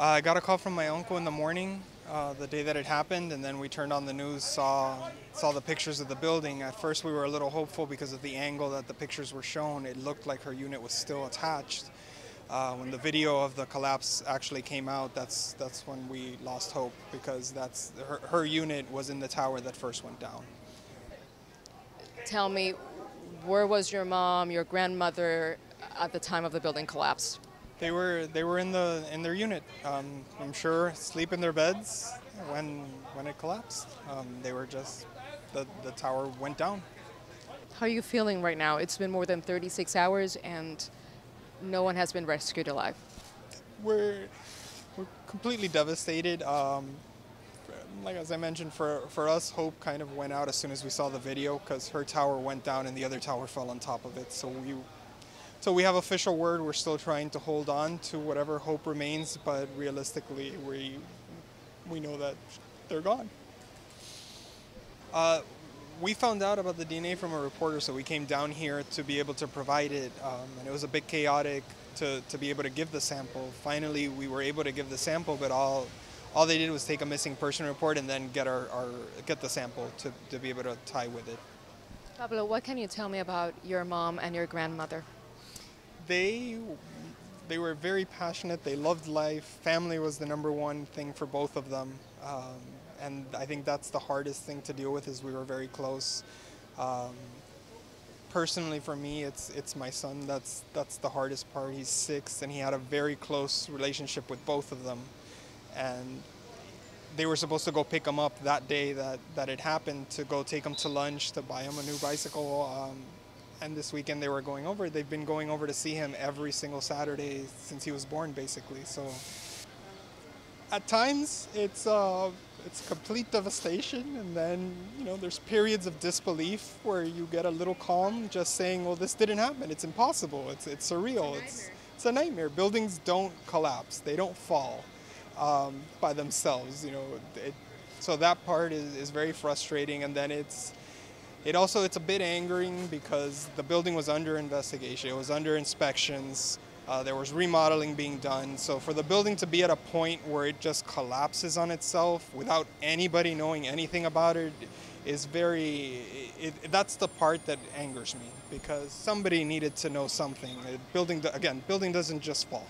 I got a call from my uncle in the morning, the day that it happened, and then we turned on the news, saw the pictures of the building. At first we were a little hopeful because of the angle that the pictures were shown. It looked like her unit was still attached. When the video of the collapse actually came out, that's when we lost hope, because that's her unit was in the tower that first went down. Tell me, where was your mom, your grandmother at the time of the building collapse? They were in their unit. I'm sure asleep in their beds when it collapsed. They were just the tower went down. How are you feeling right now? It's been more than 36 hours and no one has been rescued alive. We're completely devastated. Like as I mentioned, for us, hope kind of went out as soon as we saw the video, because her tower went down and the other tower fell on top of it. So we have official word. We're still trying to hold on to whatever hope remains, but realistically, we know that they're gone. We found out about the DNA from a reporter, so we came down here to be able to provide it, and it was a bit chaotic to be able to give the sample. Finally, we were able to give the sample, but all they did was take a missing person report and then get the sample to be able to tie with it. Pablo, what can you tell me about your mom and your grandmother? They were very passionate. They loved life. Family was the #1 thing for both of them. And I think that's the hardest thing to deal with, is we were very close. Personally, for me, it's my son that's the hardest part. He's 6, and he had a very close relationship with both of them. And they were supposed to go pick him up that day that it happened, to go take him to lunch, to buy him a new bicycle. And this weekend they were going over. They've been going over to see him every single Saturday since he was born, basically. So at times it's complete devastation, and then there's periods of disbelief where you get a little calm, just saying, well, this didn't happen, it's impossible, it's surreal, it's a nightmare. Buildings don't collapse, they don't fall by themselves, so that part is very frustrating. And then it's a bit angering, because the building was under investigation, it was under inspections, there was remodeling being done. So for the building to be at a point where it just collapses on itself without anybody knowing anything about it is that's the part that angers me, because somebody needed to know something. Building doesn't just fall.